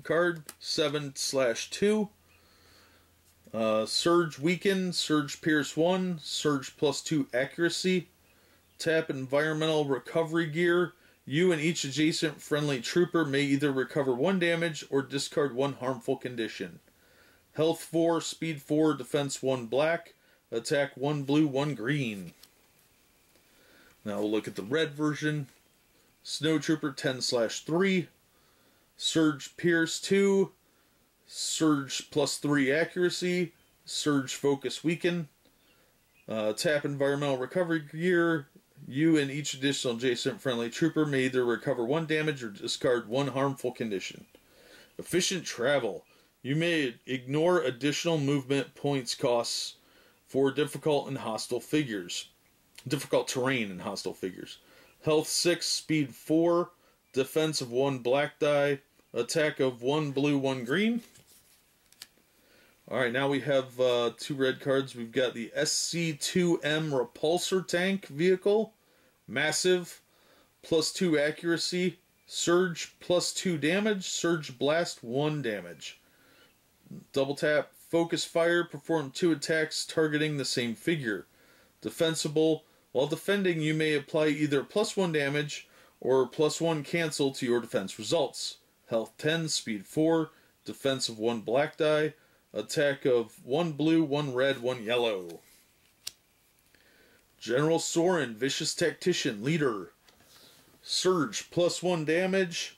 card, 7/2. Surge Weaken, Surge Pierce 1, Surge plus 2 Accuracy. Tap Environmental Recovery Gear. You and each adjacent friendly trooper may either recover 1 damage or discard 1 harmful condition. Health 4, Speed 4, Defense 1 black, Attack 1 blue, 1 green. Now we'll look at the red version. Snowtrooper 10/3, Surge Pierce 2, Surge plus 3 Accuracy, Surge Focus Weaken, Tap Environmental Recovery Gear. You and each additional adjacent friendly trooper may either recover 1 damage or discard 1 harmful condition. Efficient Travel. You may ignore additional movement points costs for difficult and hostile figures. Difficult terrain and hostile figures. Health 6, Speed 4, Defense of 1 black die, Attack of 1 blue, 1 green. Alright, now we have 2 red cards. We've got the SC2M Repulsor Tank vehicle. Massive, plus 2 accuracy, surge, plus 2 damage, surge blast, 1 damage. Double tap, focus fire, perform 2 attacks targeting the same figure. Defensible, while defending you may apply either plus 1 damage or plus 1 cancel to your defense results. Health 10, Speed 4, Defense of 1 black die, Attack of 1 blue, 1 red, 1 yellow. General Sorin, Vicious Tactician, Leader. Surge, plus 1 damage.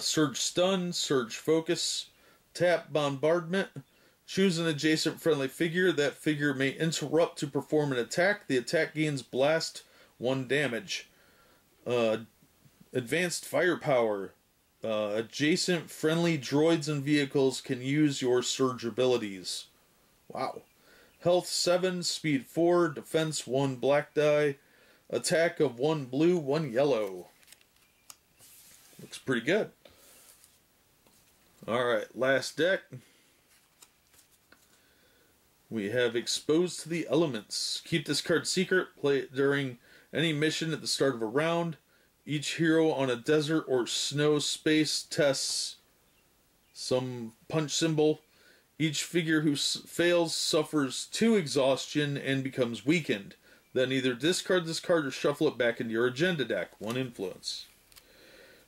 Surge Stun, Surge Focus. Tap Bombardment. Choose an adjacent friendly figure. That figure may interrupt to perform an attack. The attack gains blast, 1 damage. Advanced Firepower. Adjacent friendly droids and vehicles can use your surge abilities. Wow. Health 7, Speed 4, Defense 1 black die, Attack of 1 blue, 1 yellow. Looks pretty good. Alright, last deck. We have Exposed to the Elements. Keep this card secret. Play it during any mission at the start of a round. Each hero on a desert or snow space tests some punch symbol. Each figure who fails suffers 2 exhaustion and becomes weakened. Then either discard this card or shuffle it back into your agenda deck. 1 influence.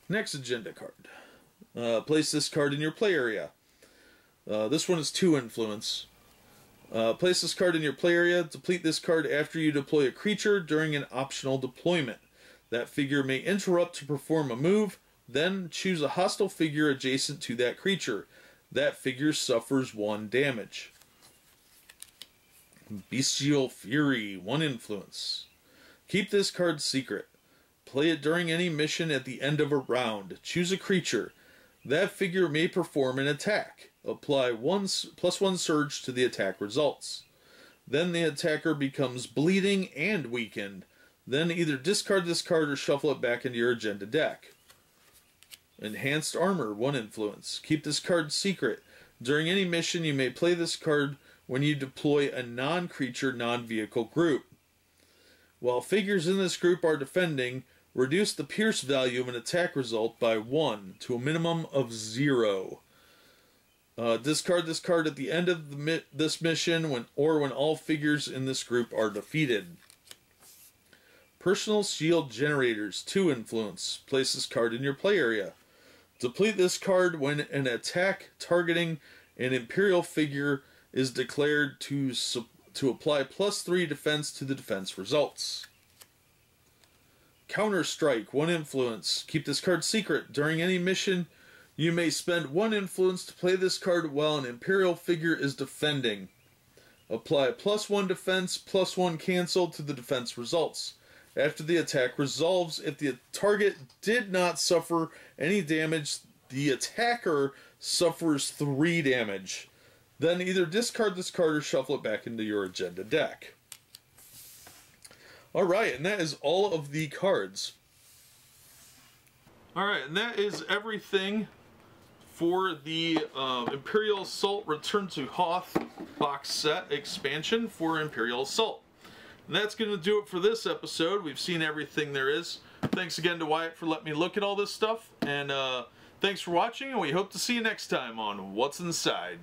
Next agenda card. Place this card in your play area. This one is 2 influence. Place this card in your play area. Deplete this card after you deploy a creature during an optional deployment. That figure may interrupt to perform a move, then choose a hostile figure adjacent to that creature. That figure suffers 1 damage. Bestial Fury, 1 influence. Keep this card secret. Play it during any mission at the end of a round. Choose a creature. That figure may perform an attack. Apply plus one surge to the attack results. Then the attacker becomes bleeding and weakened. Then either discard this card or shuffle it back into your agenda deck. Enhanced Armor, 1 influence. Keep this card secret. During any mission, you may play this card when you deploy a non-creature, non-vehicle group. While figures in this group are defending, reduce the pierce value of an attack result by 1 to a minimum of 0. Discard this card at the end of this mission when all figures in this group are defeated. Personal Shield Generators, 2 influence. Place this card in your play area. Deplete this card when an attack targeting an Imperial figure is declared to apply plus 3 defense to the defense results. Counter-Strike, 1 influence. Keep this card secret. During any mission, you may spend 1 influence to play this card while an Imperial figure is defending. Apply plus 1 defense, plus 1 cancel to the defense results. After the attack resolves, if the target did not suffer any damage, the attacker suffers 3 damage. Then either discard this card or shuffle it back into your agenda deck. Alright, and that is all of the cards. Alright, and that is everything for the Imperial Assault Return to Hoth box set expansion for Imperial Assault. And that's going to do it for this episode. We've seen everything there is. Thanks again to Wyatt for letting me look at all this stuff. And thanks for watching, and we hope to see you next time on What's Inside.